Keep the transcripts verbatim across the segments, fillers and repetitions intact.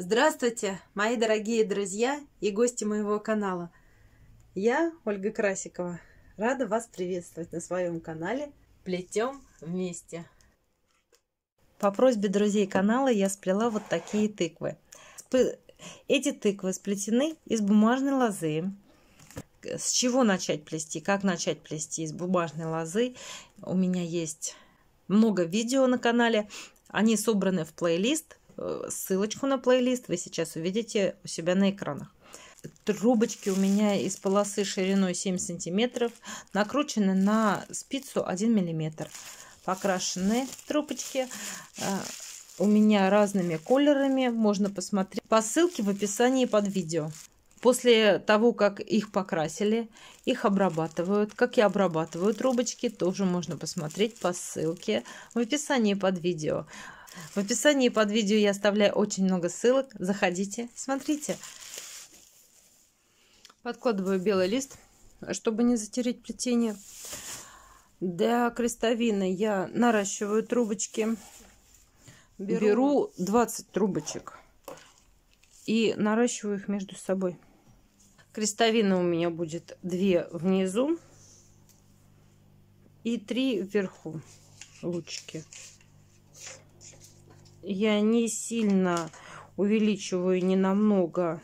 Здравствуйте, мои дорогие друзья и гости моего канала. Я, Ольга Красикова, рада вас приветствовать на своем канале «Плетем вместе». По просьбе друзей канала я сплела вот такие тыквы. Эти тыквы сплетены из бумажной лозы. С чего начать плести, как начать плести из бумажной лозы? У меня есть много видео на канале. Они собраны в плейлист. Ссылочку на плейлист вы сейчас увидите у себя на экранах. Трубочки у меня из полосы шириной семь сантиметров, накручены на спицу один миллиметр. Покрашены трубочки у меня разными колерами. Можно посмотреть по ссылке в описании под видео. После того, как их покрасили, их обрабатывают. Как я обрабатываю трубочки, тоже можно посмотреть по ссылке в описании под видео. В описании под видео я оставляю очень много ссылок. Заходите, смотрите. Подкладываю белый лист, чтобы не затереть плетение. Для крестовины я наращиваю трубочки. Беру, Беру двадцать трубочек и наращиваю их между собой. Крестовина у меня будет две внизу и три вверху лучики. Я не сильно увеличиваю, не намного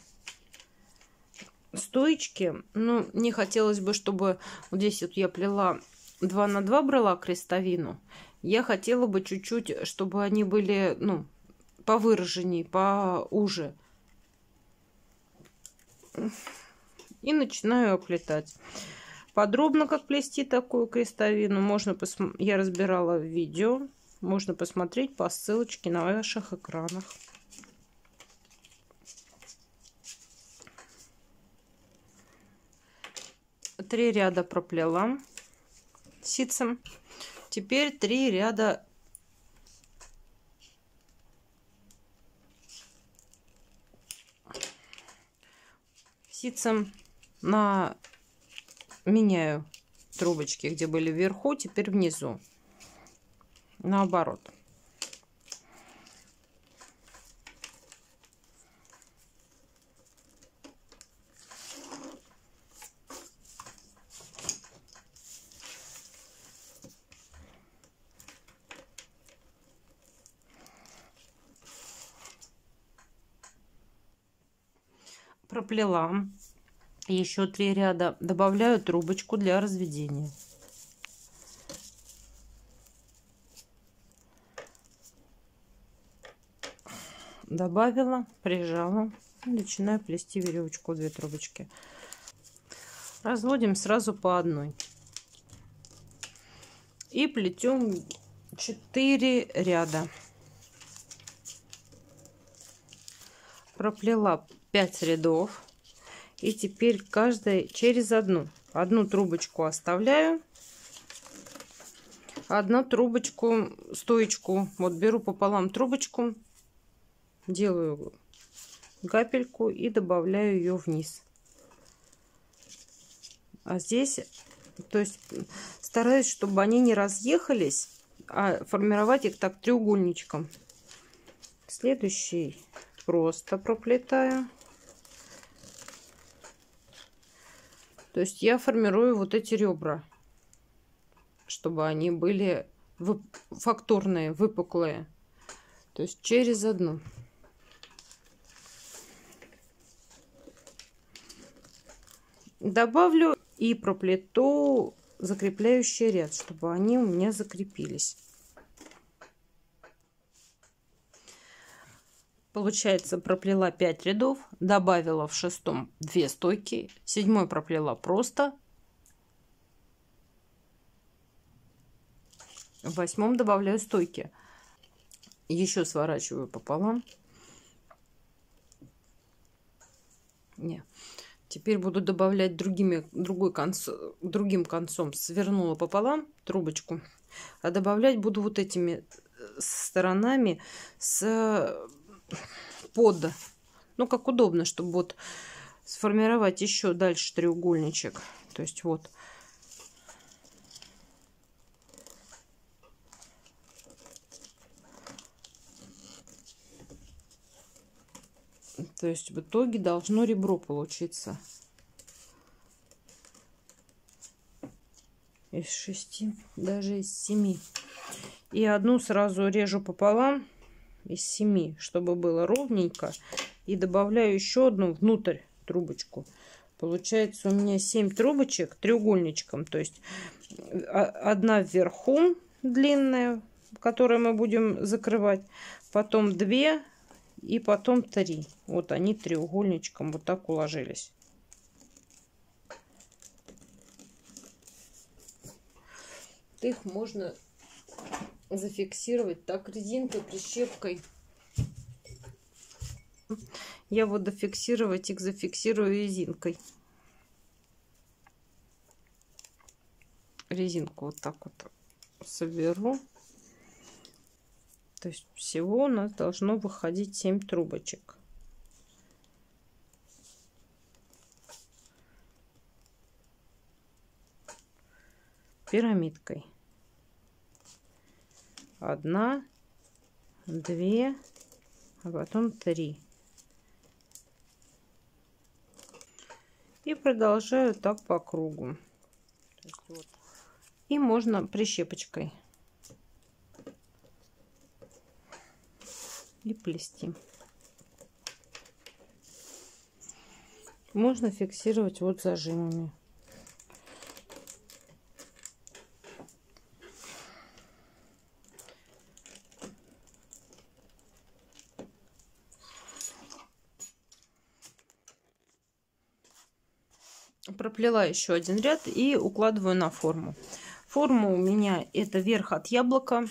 стоечки, но мне хотелось бы, чтобы вот здесь вот я плела два на два, брала крестовину. Я хотела бы чуть-чуть, чтобы они были, ну, повыраженнее, поуже. И начинаю оплетать. Подробно, как плести такую крестовину, можно пос... я разбирала в видео. Можно посмотреть по ссылочке на ваших экранах. Три ряда проплела ситцем. Теперь три ряда ситцем на меняю трубочки, где были вверху, теперь внизу. Наоборот. Проплела еще три ряда, добавляю трубочку для разведения. Добавила, прижала, начинаю плести веревочку, две трубочки. Разводим сразу по одной. И плетем четыре ряда. Проплела пять рядов. И теперь каждый через одну. Одну трубочку оставляю. Одну трубочку, стоечку. Вот беру пополам трубочку. Делаю капельку и добавляю ее вниз. А здесь, то есть, стараюсь, чтобы они не разъехались, а формировать их так треугольничком. Следующий просто проплетаю. То есть я формирую вот эти ребра, чтобы они были фактурные, выпуклые. То есть через одну. Добавлю и проплету закрепляющий ряд, чтобы они у меня закрепились. Получается, проплела пять рядов, добавила в шестом две стойки, в седьмой проплела просто, в восьмом добавляю стойки. Еще сворачиваю пополам. Не. Теперь буду добавлять другими, другой конц, другим концом. Свернула пополам трубочку. А добавлять буду вот этими сторонами с под. Ну, как удобно, чтобы вот сформировать еще дальше треугольничек. То есть вот. То есть в итоге должно ребро получиться из шести, даже из семи. И одну сразу режу пополам из семи, чтобы было ровненько. И добавляю еще одну внутрь трубочку. Получается у меня семь трубочек треугольничком. То есть одна вверху длинная, которую мы будем закрывать. Потом две и потом три. Вот они треугольничком вот так уложились. Их можно зафиксировать так резинкой, прищепкой. Я вот дофиксировать их зафиксирую резинкой. Резинку вот так вот соберу. То есть всего у нас должно выходить семь трубочек. Пирамидкой. Одна, две, а потом три. И продолжаю так по кругу. И можно прищепочкой. И плести. Можно фиксировать вот зажимами. Проплела еще один ряд и укладываю на форму. Форма у меня это верх от яблока,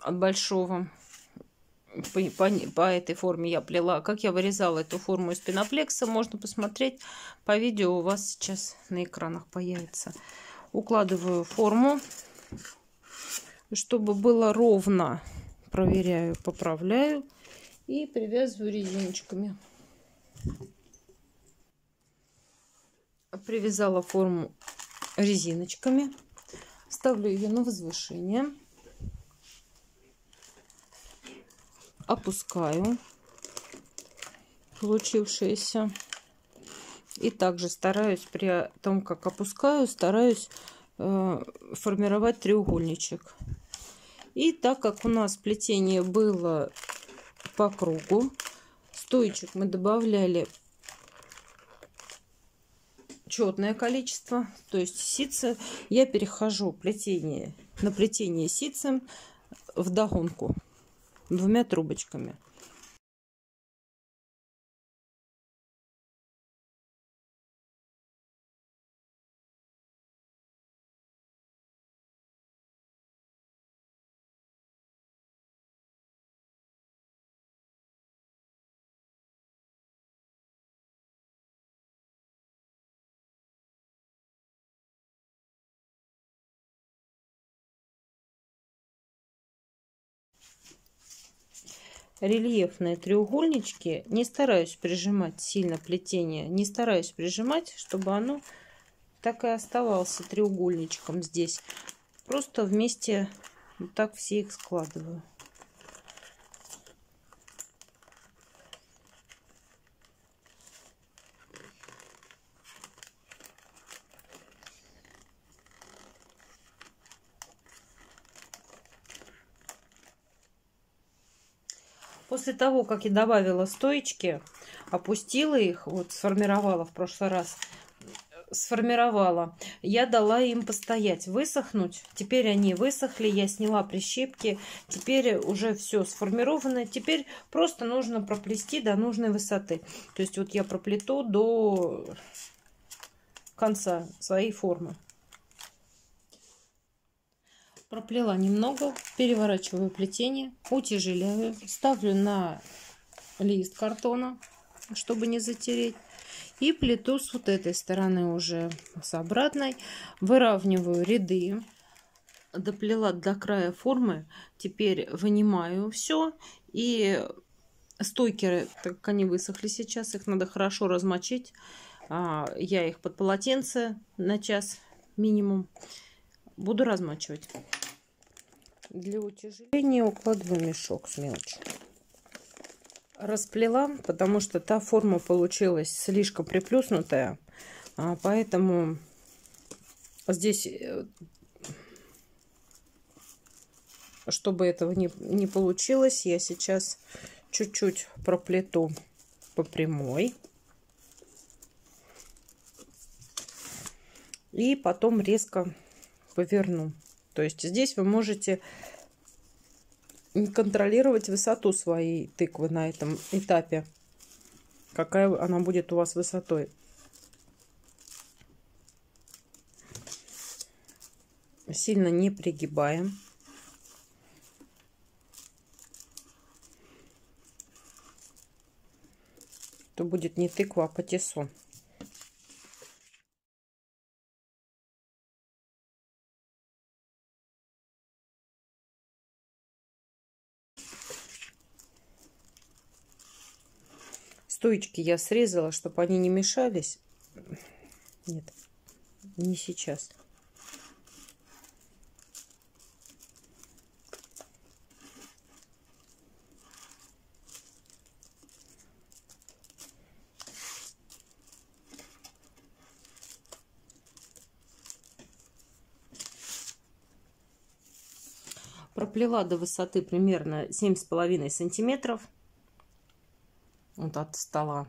от большого. По, по, по этой форме я плела. Как я вырезала эту форму из пеноплекса, можно посмотреть по видео, у вас сейчас на экранах появится. Укладываю форму, чтобы было ровно. Проверяю, поправляю и привязываю резиночками. Привязала форму резиночками, ставлю ее на возвышение, опускаю получившееся и также стараюсь при том, как опускаю, стараюсь э, формировать треугольничек. И так как у нас плетение было по кругу, стоечек мы добавляли четное количество, то есть ситцы, я перехожу плетение на плетение ситцем вдогонку двумя трубочками. Рельефные треугольнички не стараюсь прижимать сильно плетение, не стараюсь прижимать, чтобы оно так и оставалось треугольничком здесь. Просто вместе вот так все их складываю. После того, как я добавила стоечки, опустила их, вот сформировала в прошлый раз, сформировала, я дала им постоять, высохнуть. Теперь они высохли, я сняла прищепки, теперь уже все сформировано. Теперь просто нужно проплести до нужной высоты. То есть вот я проплету до конца своей формы. Проплела немного, переворачиваю плетение, утяжеляю, ставлю на лист картона, чтобы не затереть, и плету с вот этой стороны уже с обратной, выравниваю ряды, доплела до края формы, теперь вынимаю все и стойки, так как они высохли сейчас, их надо хорошо размочить, я их под полотенце на час минимум. Буду размачивать. Для утяжеления укладываю мешок с мелочью. Расплела, потому что та форма получилась слишком приплюснутая, поэтому здесь, чтобы этого не, не получилось, я сейчас чуть-чуть проплету по прямой и потом резко поверну. То есть здесь вы можете контролировать высоту своей тыквы на этом этапе, какая она будет у вас высотой. Сильно не пригибаем. То будет не тыква, а патиссон. Стоечки я срезала, чтобы они не мешались. Нет, не сейчас. Проплела до высоты примерно семь с половиной сантиметров. Вот от стола.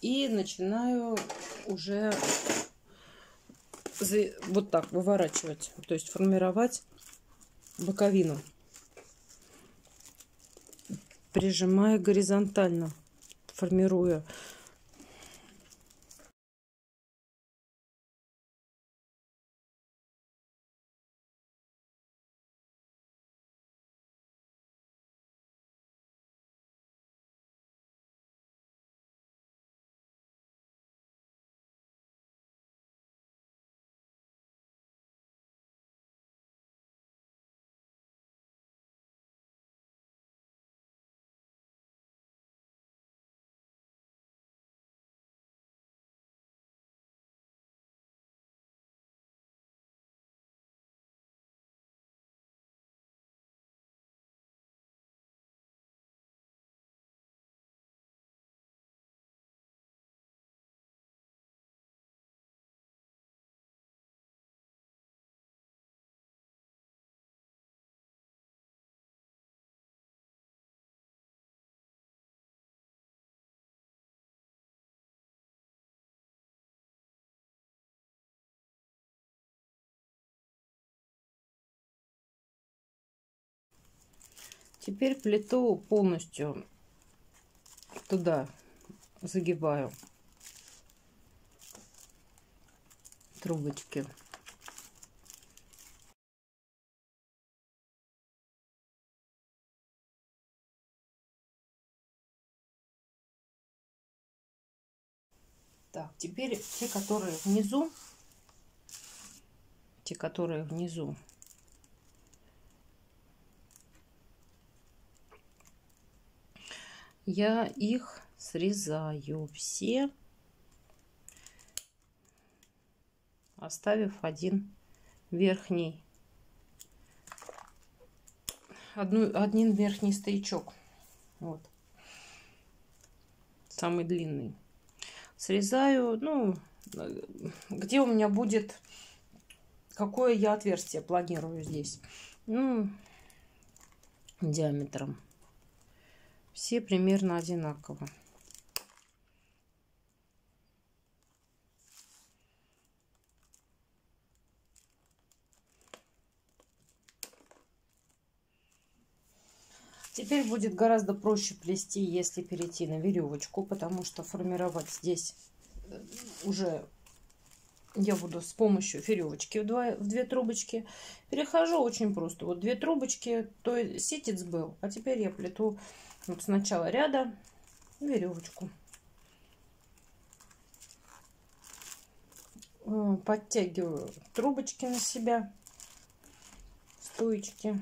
И начинаю уже вот так выворачивать, то есть формировать боковину, прижимая горизонтально, формируя. Теперь плиту полностью туда загибаю трубочки. Так, теперь те, которые внизу, те, которые внизу, я их срезаю все, оставив один верхний, одну, один верхний стоячок, вот, самый длинный. Срезаю, ну, где у меня будет, какое я отверстие планирую здесь, ну, диаметром. Все примерно одинаково. Теперь будет гораздо проще плести, если перейти на веревочку, потому что формировать здесь уже я буду с помощью веревочки в, два, в две трубочки. Перехожу очень просто. Вот две трубочки, то есть ситец был, а теперь я плету вот с начала ряда веревочку. Подтягиваю трубочки на себя, стоечки.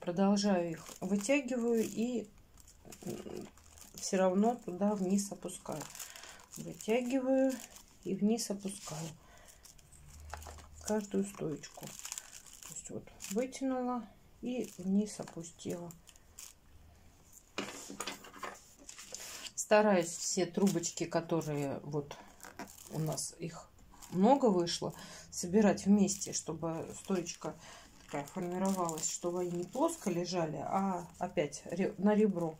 Продолжаю их, вытягиваю и все равно туда вниз опускаю. Вытягиваю и вниз опускаю каждую стоечку. То есть вот вытянула и вниз опустила. Стараюсь все трубочки, которые вот у нас их много вышло, собирать вместе, чтобы стоечка такая формировалась, чтобы они не плоско лежали, а опять на ребро.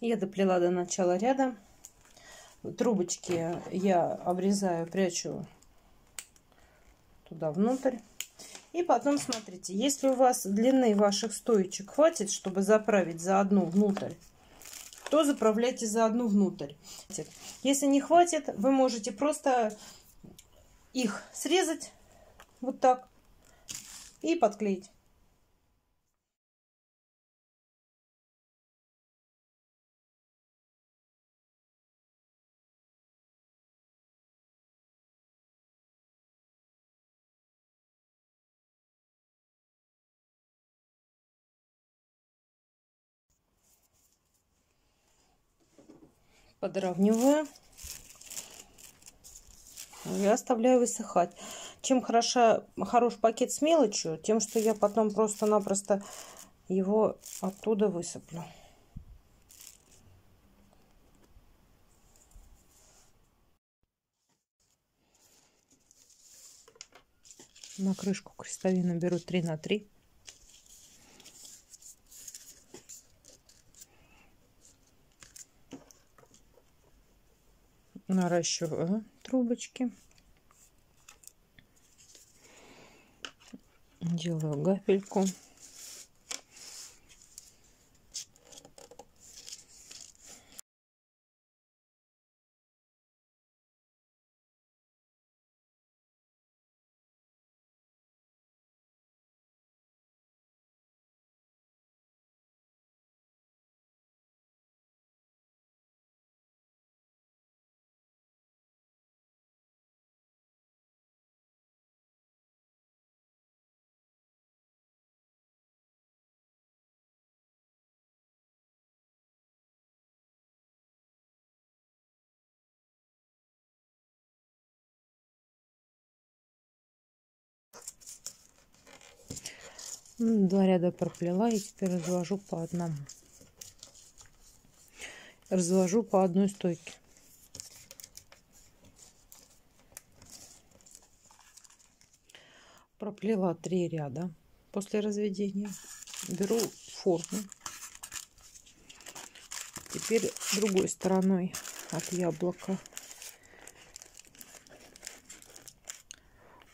Я доплела до начала ряда. Трубочки я обрезаю, прячу туда внутрь. И потом смотрите, если у вас длины ваших стоечек хватит, чтобы заправить за одну внутрь, то заправляйте за одну внутрь. Если не хватит, вы можете просто их срезать вот так и подклеить. Подравниваю и оставляю высыхать. Чем хороша, хорош пакет с мелочью, тем, что я потом просто-напросто его оттуда высыплю. На крышку крестовину беру три на три. Наращиваю трубочки, делаю гапельку, два ряда проплела и теперь развожу по одному, развожу по одной стойке. Проплела три ряда после разведения, беру форму, теперь другой стороной от яблока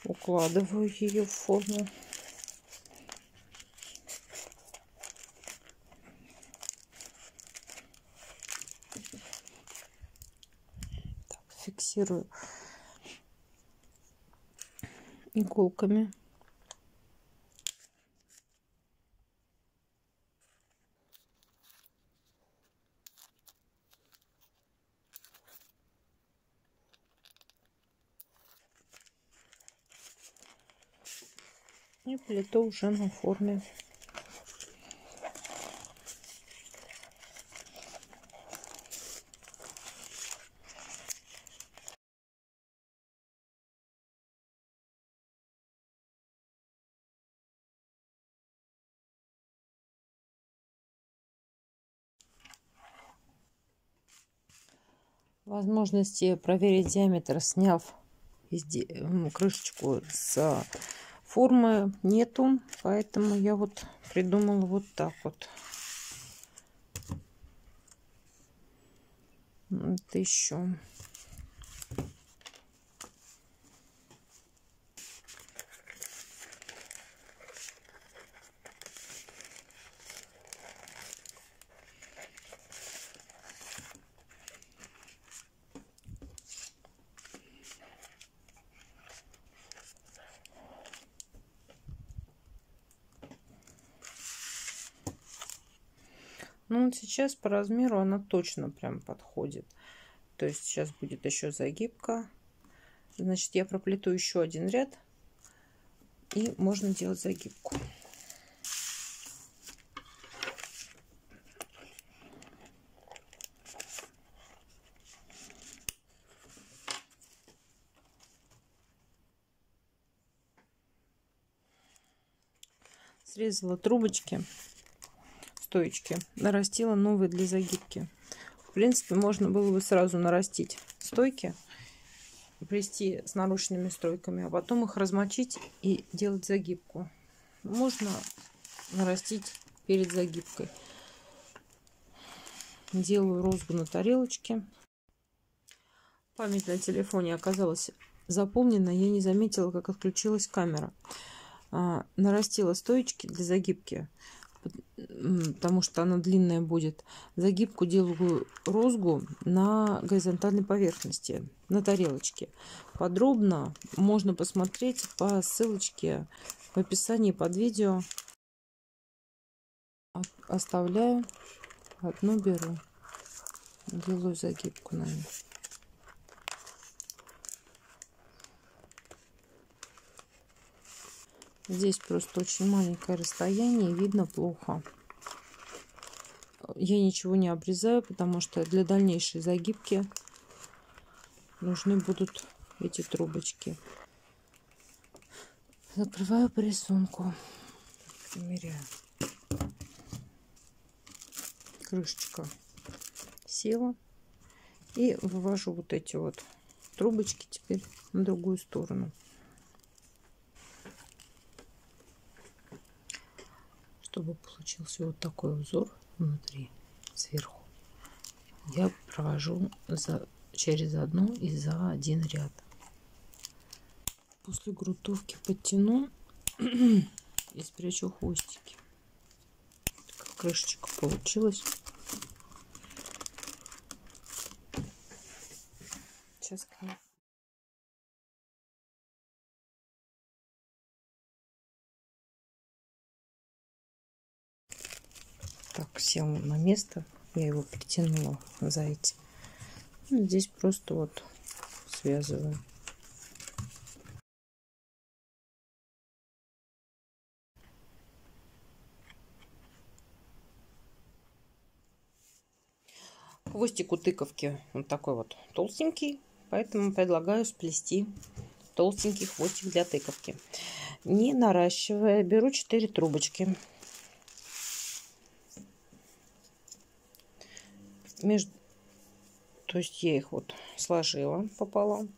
укладываю ее в форму. Фиксирую иголками. И плету уже на форме. Возможности проверить диаметр, сняв крышечку с формы, нету, поэтому я вот придумала вот так вот. Это еще Ну вот сейчас по размеру она точно прям подходит. То есть сейчас будет еще загибка. Значит, я проплету еще один ряд, и можно делать загибку. Срезала трубочки, стоечки, нарастила новые для загибки. В принципе, можно было бы сразу нарастить стойки, плести с наручными стойками, а потом их размочить и делать загибку. Можно нарастить перед загибкой. Делаю розгу на тарелочке. Память на телефоне оказалась заполнена, я не заметила, как отключилась камера. А, нарастила стоечки для загибки, потому что она длинная будет. Загибку делаю розгу на горизонтальной поверхности, на тарелочке. Подробно можно посмотреть по ссылочке в описании под видео. Оставляю, одну беру, делаю загибку на ней. Здесь просто очень маленькое расстояние, видно плохо. Я ничего не обрезаю, потому что для дальнейшей загибки нужны будут эти трубочки. Закрываю по рисунку. Примеряю. Крышечка села. И вывожу вот эти вот трубочки теперь на другую сторону. Чтобы получился вот такой узор внутри, сверху, я провожу за, через одну и за один ряд. После грунтовки подтяну и спрячу хвостики. Такая крышечка получилась. Сейчас к ней. Так, сел на место, я его притянула за эти. Здесь просто вот связываю. Хвостик у тыковки вот такой вот толстенький, поэтому предлагаю сплести толстенький хвостик для тыковки. Не наращивая, беру четыре трубочки. Между... То есть я их вот сложила пополам.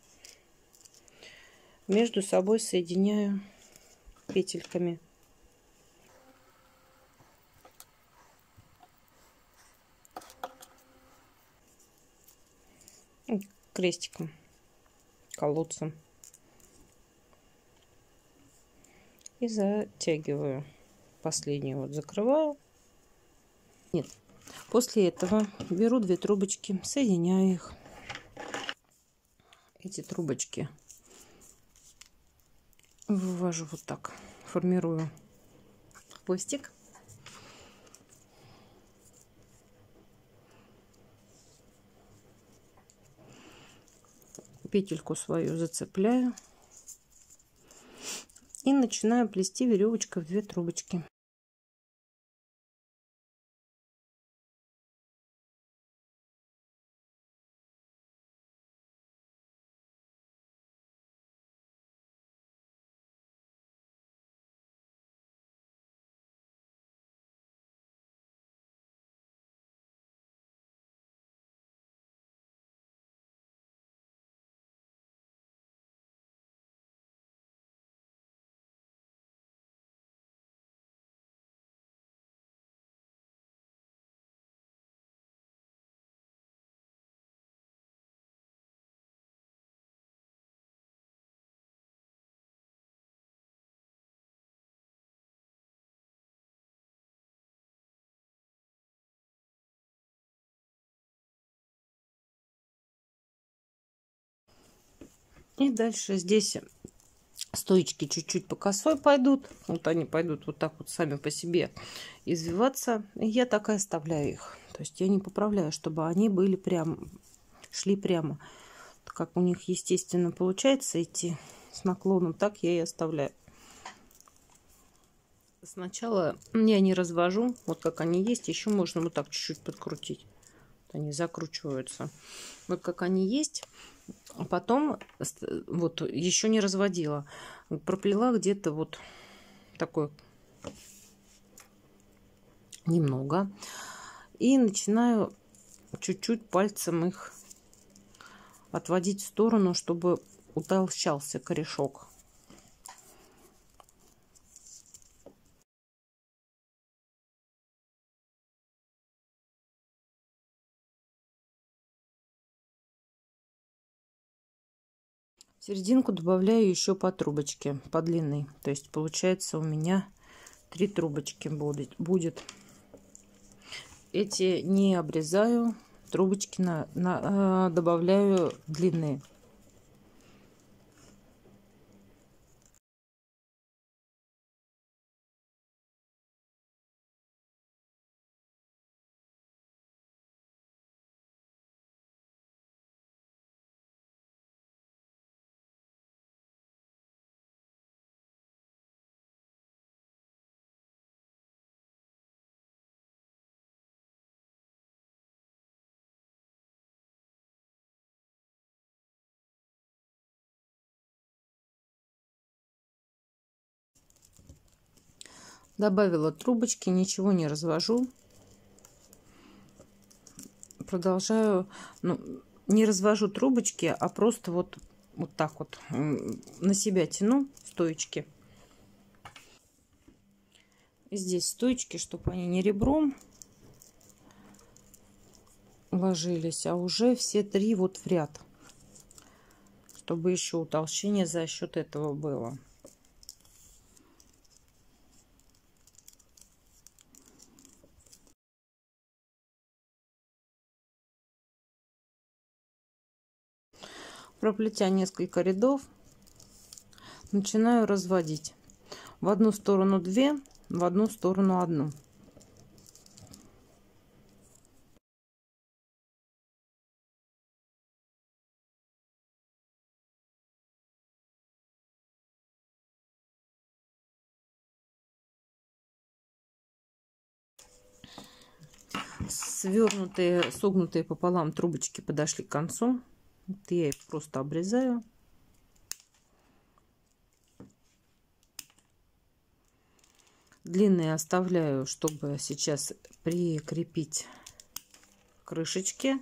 Между собой соединяю петельками. Крестиком, колодцем. И затягиваю. Последнюю вот закрываю. Нет. После этого беру две трубочки, соединяю их. Эти трубочки вывожу вот так, формирую хвостик. Петельку свою зацепляю и начинаю плести веревочкой в две трубочки. И дальше здесь Стоечки чуть-чуть по косой пойдут. Вот они пойдут вот так вот сами по себе извиваться. И я так и оставляю их. То есть я не поправляю, чтобы они были прямо, шли прямо. Так как у них естественно получается идти с наклоном, так я и оставляю. Сначала я не развожу, вот как они есть. Еще можно вот так чуть-чуть подкрутить. Они закручиваются. Вот как они есть. А потом, вот еще не разводила, проплела где-то вот такой немного. И начинаю чуть-чуть пальцем их отводить в сторону, чтобы утолщался корешок. В серединку добавляю еще по трубочке по длине, то есть получается у меня три трубочки будет будет эти не обрезаю, трубочки на, на добавляю длины. Добавила трубочки, ничего не развожу. Продолжаю, ну, не развожу трубочки, а просто вот, вот так вот на себя тяну стоечки. Здесь стоечки, чтобы они не ребром ложились, а уже все три вот в ряд, чтобы еще утолщение за счет этого было. Проплетя несколько рядов, начинаю разводить. В одну сторону две, в одну сторону одну. Свернутые, согнутые пополам трубочки подошли к концу. Вот я их просто обрезаю. Длинные оставляю, чтобы сейчас прикрепить крышечки.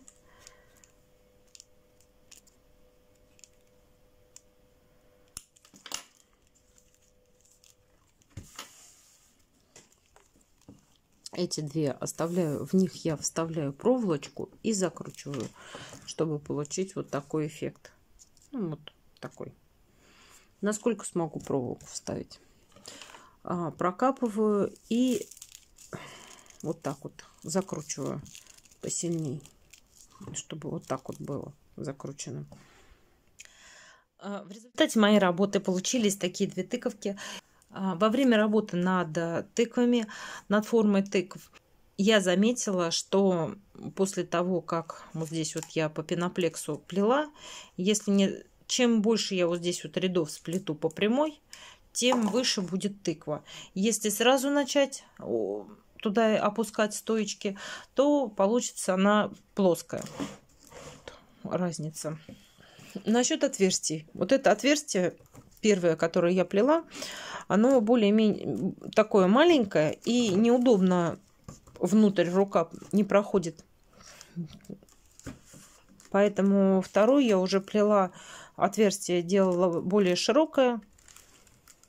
Эти две оставляю, в них я вставляю проволочку и закручиваю, чтобы получить вот такой эффект. Ну, вот такой. Насколько смогу проволоку вставить. А, прокапываю и вот так вот закручиваю посильней, чтобы вот так вот было закручено. В результате моей работы получились такие две тыковки. Во время работы над тыквами, над формой тыкв, я заметила, что после того, как вот здесь вот я по пеноплексу плела, если не, чем больше я вот здесь вот рядов сплету по прямой, тем выше будет тыква. Если сразу начать туда опускать стоечки, то получится она плоская. Разница. Насчет отверстий. Вот это отверстие первое, которое я плела, оно более-менее такое маленькое и неудобно, внутрь рука не проходит. Поэтому вторую я уже плела, отверстие делала более широкое,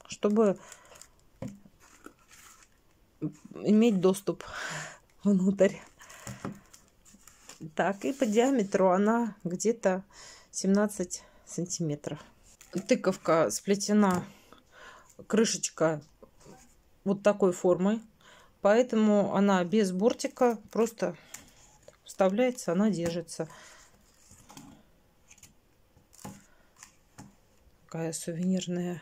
чтобы иметь доступ внутрь. Так, и по диаметру она где-то семнадцать сантиметров. Тыковка сплетена, крышечка вот такой формы, поэтому она без бортика, просто вставляется, она держится. Такая сувенирная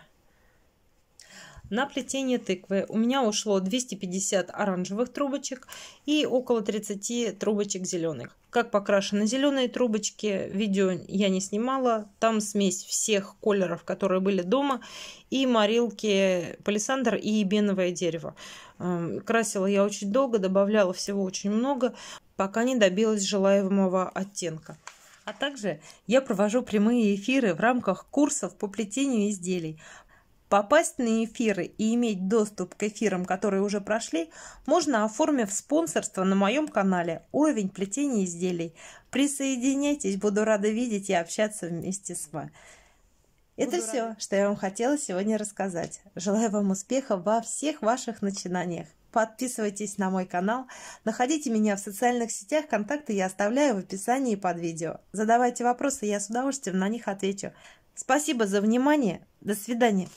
На плетение тыквы у меня ушло двести пятьдесят оранжевых трубочек и около тридцати трубочек зеленых. Как покрашены зеленые трубочки, видео я не снимала. Там смесь всех колеров, которые были дома, и морилки, палисандр и ебеновое дерево. Красила я очень долго, добавляла всего очень много, пока не добилась желаемого оттенка. А также я провожу прямые эфиры в рамках курсов по плетению изделий. Попасть на эфиры и иметь доступ к эфирам, которые уже прошли, можно, оформив спонсорство на моем канале «Уровень плетения изделий». Присоединяйтесь, буду рада видеть и общаться вместе с вами. Это все, что я вам хотела сегодня рассказать. Желаю вам успеха во всех ваших начинаниях. Подписывайтесь на мой канал, находите меня в социальных сетях, контакты я оставляю в описании под видео. Задавайте вопросы, я с удовольствием на них отвечу. Спасибо за внимание. До свидания.